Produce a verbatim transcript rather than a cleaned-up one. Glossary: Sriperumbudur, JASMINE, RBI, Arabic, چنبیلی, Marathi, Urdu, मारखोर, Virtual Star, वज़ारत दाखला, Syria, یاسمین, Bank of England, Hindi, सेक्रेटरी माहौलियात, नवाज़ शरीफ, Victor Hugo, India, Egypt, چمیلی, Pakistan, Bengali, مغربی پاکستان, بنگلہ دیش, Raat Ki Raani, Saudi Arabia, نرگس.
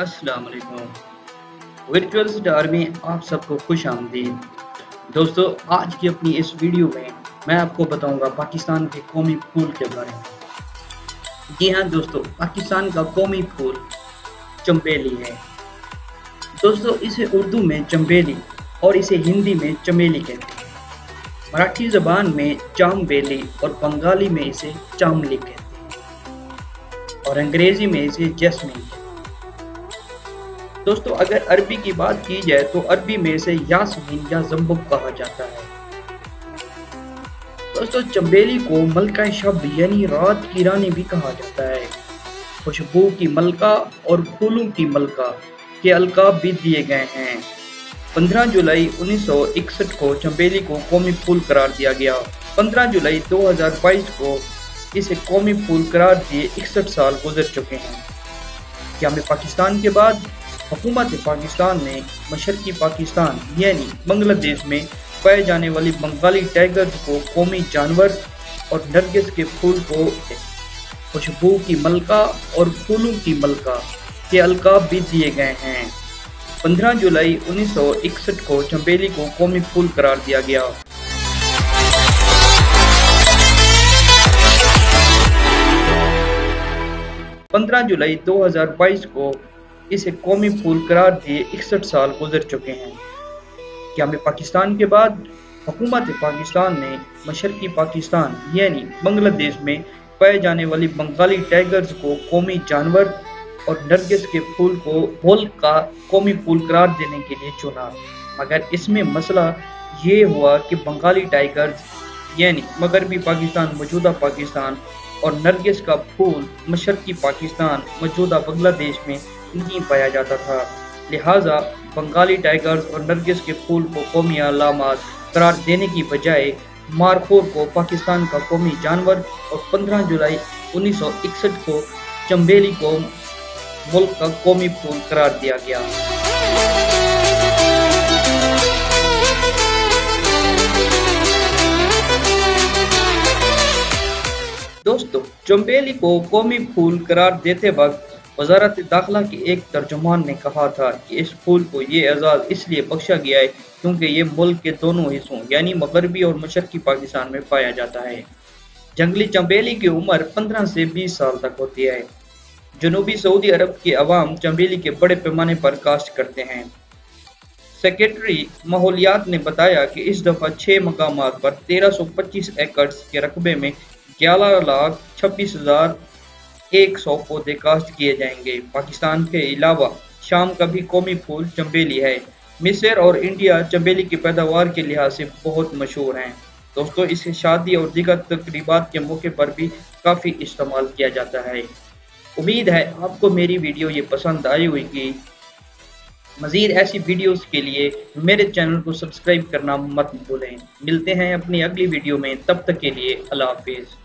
अस्सलाम वालेकुम। Virtual star में आप सबको खुश आमदीद। दोस्तों, आज की अपनी इस वीडियो में मैं आपको बताऊंगा पाकिस्तान के कौमी फूल के बारे में। जी हाँ दोस्तों, पाकिस्तान का कौमी फूल चमेली है। दोस्तों, इसे उर्दू में चमेली और इसे हिंदी में चमेली कहते हैं। मराठी ज़बान में चामबेली और बंगाली में इसे चामली कहते हैं और अंग्रेज़ी में इसे जैस्मिन। दोस्तों, अगर अरबी की बात की जाए तो अरबी में इसे यास्मीन या जम्बुक कहा जाता है। दोस्तों, चमेली को मलका शब यानी रात की रानी भी कहा जाता है। खुशबू की मलका और फूलों की मलका के अलकाब भी दिए गए हैं। पंद्रह जुलाई उन्नीस सौ इकसठ को चमेली को कौमी फूल करार दिया गया। पंद्रह जुलाई दो हज़ार बाईस को इसे कौमी फूल करार दिए इकसठ साल गुजर चुके हैं। क्या में पाकिस्तान के बाद हुकूमत पाकिस्तान ने मशरकी पाकिस्तान यानी बांग्लादेश में पाए जाने वाली बंगाली टाइगर्स को कौमी जानवर और नरगिस के फूल को खुशबू की मलका और फूलों की मलका के अलकाब भी दिए गए हैं। पंद्रह जुलाई उन्नीस सौ इकसठ को चमेली को कौमी फूल करार दिया गया। पंद्रह जुलाई दो हज़ार बाईस को इसे कौमी फूल करार दिए इकसठ साल गुजर चुके हैं। क्या में पाकिस्तान के बाद हुकूमत पाकिस्तान ने मशरकी पाकिस्तान यानी बांग्लादेश में पाए जाने वाली बंगाली टाइगर्स को कौमी जानवर और नरगिस के फूल को होल का कौमी फूल करार देने के लिए चुना। मगर इसमें मसला ये हुआ कि बंगाली टाइगर्स यानी मगरबी पाकिस्तान मौजूदा पाकिस्तान और नरगिस का फूल मशरकी पाकिस्तान मौजूदा बांग्लादेश में नहीं पाया जाता था। लिहाजा बंगाली टाइगर्स और नरगिस के फूल को कौमी अलामत करार देने की बजाय मारखोर को पाकिस्तान का कौमी जानवर और पंद्रह जुलाई उन्नीस सौ इकसठ को चमेली को मुल्क का कौमी फूल करार दिया गया। दोस्तों, चमेली को कौमी फूल करार देते वक्त वज़ारत दाखला के एक तर्जुमान ने कहा था कि इस फूल को ये एजाज़ इसलिए बख्शा गया है क्योंकि ये मुल्क के दोनों हिस्सों यानी मगरबी और मशरकी पाकिस्तान में पाया जाता है। जंगली चमेली की उम्र पंद्रह से बीस साल तक होती है। जनूबी सऊदी अरब के अवाम चमेली के बड़े पैमाने पर काश्त करते हैं। सेक्रेटरी माहौलियात ने बताया कि इस दफ़ा छः मकामात पर तेरह सौ पच्चीस एकड़ के रकबे में ग्यारह लाख छब्बीस हज़ार एक सौ पौधे काश्त किए जाएंगे। पाकिस्तान के अलावा शाम का भी कौमी फूल चमेली है। मिस्र और इंडिया चमेली की पैदावार के लिहाज से बहुत मशहूर हैं। दोस्तों, इसे शादी और दीगर तकरीबात के मौके पर भी काफ़ी इस्तेमाल किया जाता है। उम्मीद है आपको मेरी वीडियो ये पसंद आई होगी। मज़ीद ऐसी वीडियोस के लिए मेरे चैनल को सब्सक्राइब करना मत भूलें। मिलते हैं अपनी अगली वीडियो में, तब तक के लिए अल्लाह हाफिज़।